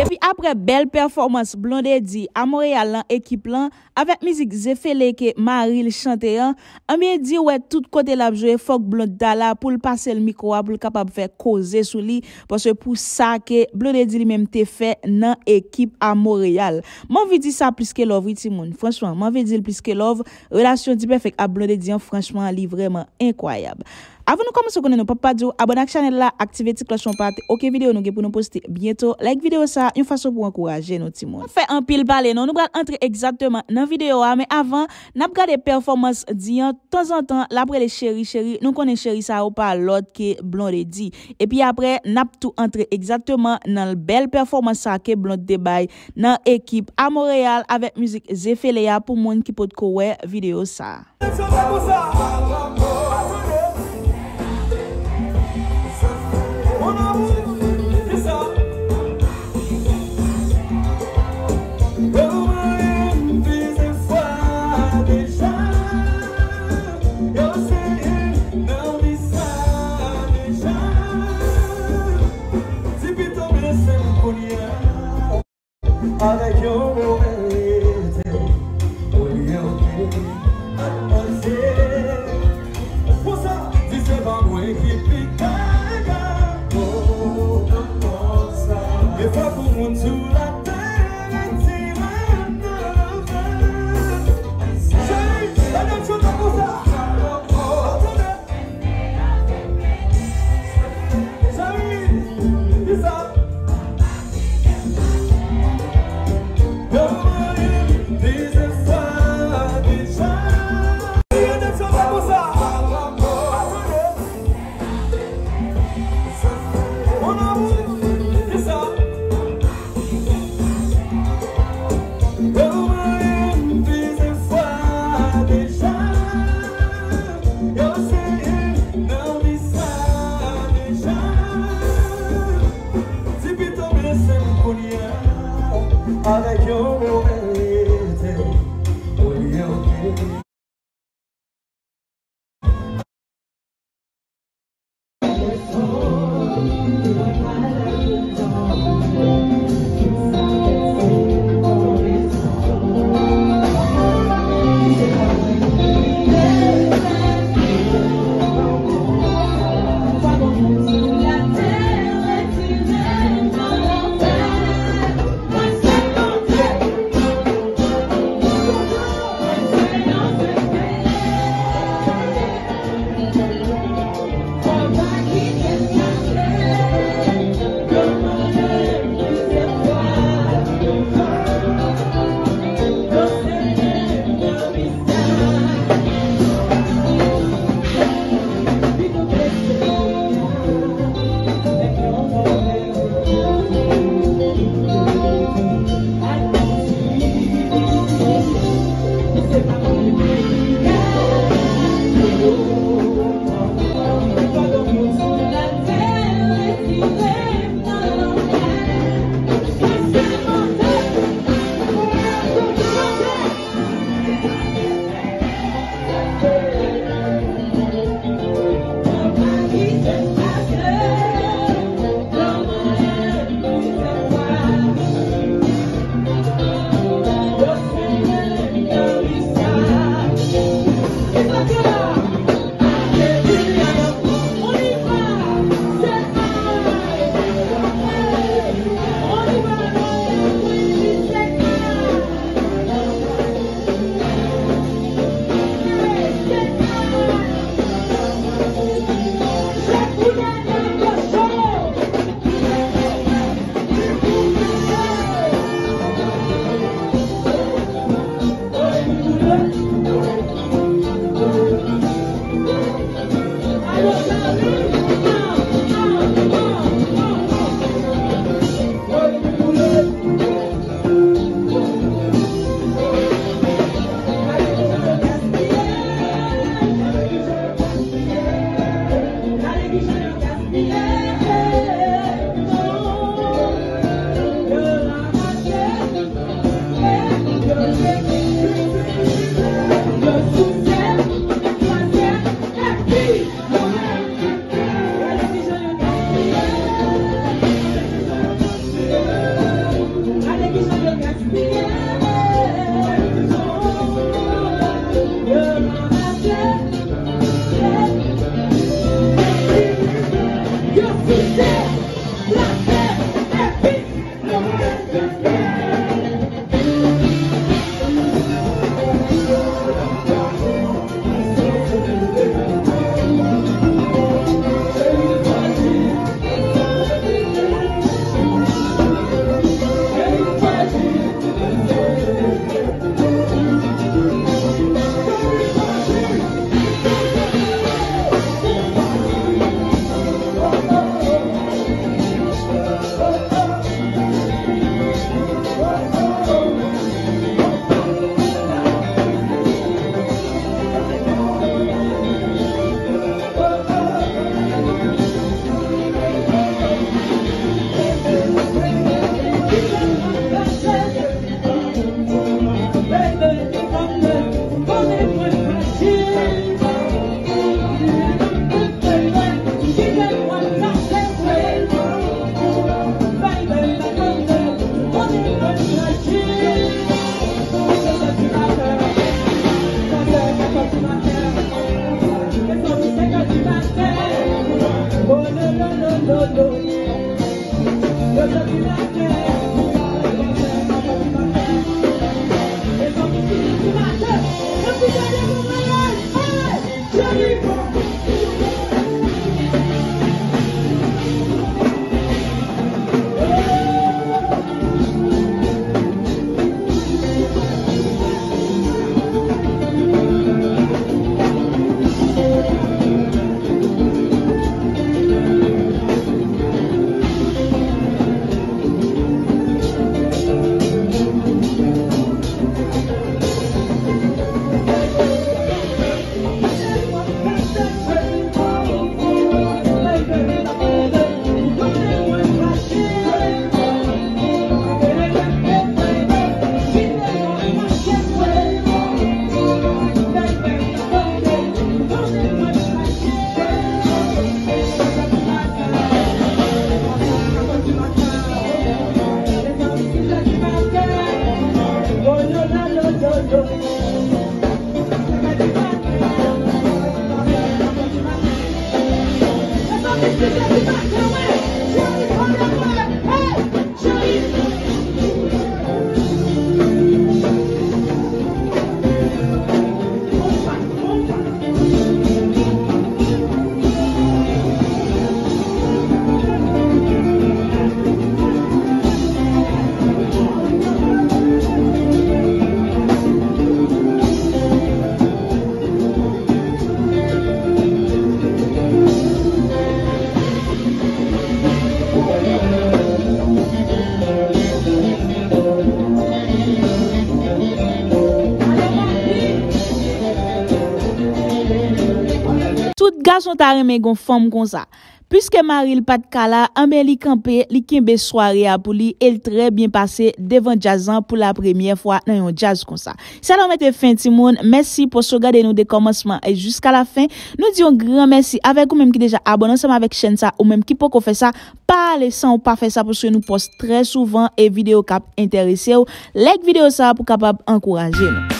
Depuis après belle performance Blondedy à Montréal équipe là avec musique Zefelia que Marie chantait, Amir dit ouais tout côté l'a joué faut que Blondala pour passer le micro pour capable faire causer sur lui parce que pour ça que Blondedy lui-même t'est fait dans équipe à Montréal. Moi veux dire ça plus que l'ouvre tout monde. Franchement, moi veux dire plus que l'ouvre relation du perfect à Blondedy franchement elle est vraiment incroyable. Avant de commencer, on ne peut pas dire abonnez à la chaîne là, activez la cloche pour OK vidéo nous pour nous poster bientôt. Like vidéo ça, une façon pour encourager nos petits monde. On fait un pile parler, non, nous allons entrer exactement dans la vidéo mais avant, n'a pas regardé performance d'hier de temps en temps, l'après les chéri, nous connaissons chéri ça ou pas l'autre que Blondedy. Et puis après, n'a pas tout entrer exactement dans la belle performance ça que Blondedy bail dans équipe à Montréal avec musique Zefelia pour monde qui peut couer vidéo ça. Avec yo mouette, au lieu de m'annoncer, pour ça, disais pas moi qui pique oh, comment ça, mais pas pour mon sous la terre, c'est maintenant, j'ai la même chose pour ça. Avec yo mouette, au lieu de Son taremé gon femme comme ça puisque Marie le pas de cala embelli camper li kembe soirée a pour li elle très bien passé devant jazzan pour la première fois dans un jazz comme ça. Ça nous mette fin tout monde, merci pour regarder nous de commencement et jusqu'à la fin. Nous disons grand merci avec vous même qui déjà abonné ensemble avec chaîne ça ou même qui peut qu'on fait ça, pas laisser ou pas faire ça parce que nous poste très souvent et vidéo cap intéresser ou like vidéo ça pour capable encourager nous.